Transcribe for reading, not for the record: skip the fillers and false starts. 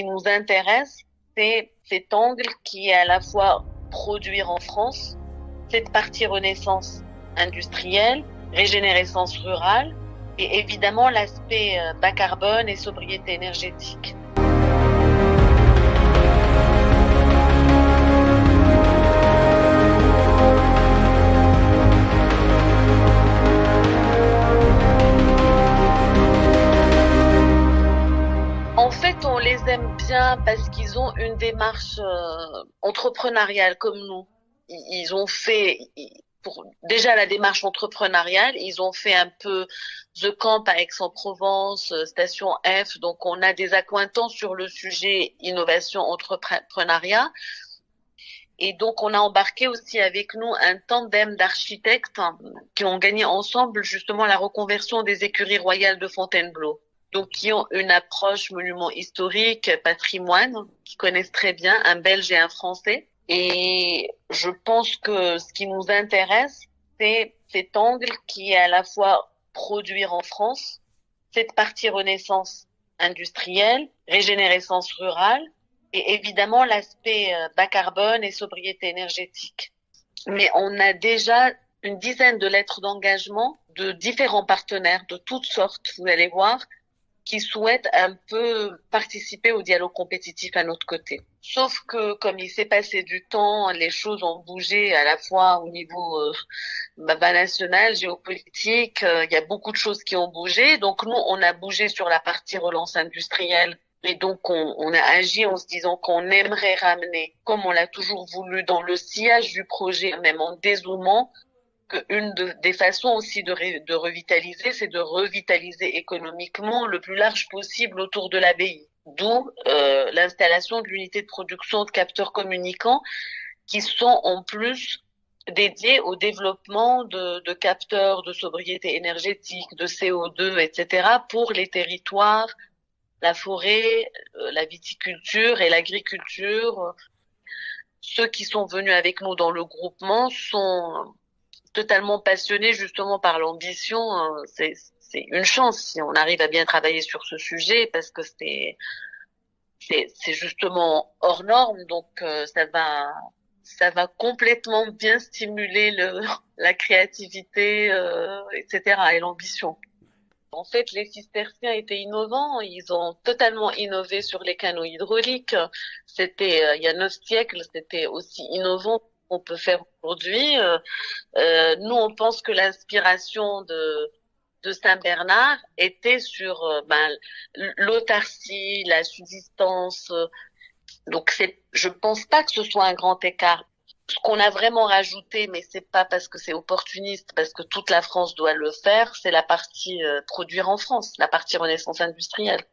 qui nous intéresse, c'est cet angle qui est à la fois produire en France, cette partie renaissance industrielle, régénérescence rurale et évidemment l'aspect bas carbone et sobriété énergétique. On les aime bien parce qu'ils ont une démarche entrepreneuriale comme nous. Ils ont fait, déjà la démarche entrepreneuriale, ils ont fait un peu The Camp à Aix-en-Provence, Station F, donc on a des accointances sur le sujet innovation entrepreneuriat. Et donc on a embarqué aussi avec nous un tandem d'architectes qui ont gagné ensemble justement la reconversion des écuries royales de Fontainebleau. Donc, qui ont une approche monument historique, patrimoine, qui connaissent très bien, un Belge et un Français. Et je pense que ce qui nous intéresse, c'est cet angle qui est à la fois produire en France, cette partie renaissance industrielle, régénérescence rurale, et évidemment l'aspect bas carbone et sobriété énergétique. Mais on a déjà une dizaine de lettres d'engagement de différents partenaires, de toutes sortes, vous allez voir, qui souhaitent un peu participer au dialogue compétitif à notre côté. Sauf que comme il s'est passé du temps, les choses ont bougé à la fois au niveau national, géopolitique, il y a beaucoup de choses qui ont bougé. Donc nous, on a bougé sur la partie relance industrielle et donc on a agi en se disant qu'on aimerait ramener, comme on l'a toujours voulu, dans le sillage du projet, même en dézoomant, qu'une des façons aussi de revitaliser, c'est de revitaliser économiquement le plus large possible autour de l'abbaye. D'où l'installation de l'unité de production de capteurs communicants qui sont en plus dédiés au développement de capteurs de sobriété énergétique, de CO2, etc. pour les territoires, la forêt, la viticulture et l'agriculture. Ceux qui sont venus avec nous dans le groupement sont totalement passionné justement par l'ambition. C'est une chance si on arrive à bien travailler sur ce sujet parce que c'est justement hors norme, donc ça va complètement bien stimuler la créativité, etc. et l'ambition. En fait, les cisterciens étaient innovants, ils ont totalement innové sur les canaux hydrauliques. C'était il y a 9 siècles, c'était aussi innovant qu'on peut faire aujourd'hui. Nous, on pense que l'inspiration de Saint-Bernard était sur l'autarcie, la subsistance. Donc, je pense pas que ce soit un grand écart. Ce qu'on a vraiment rajouté, mais c'est pas parce que c'est opportuniste, parce que toute la France doit le faire, c'est la partie produire en France, la partie renaissance industrielle.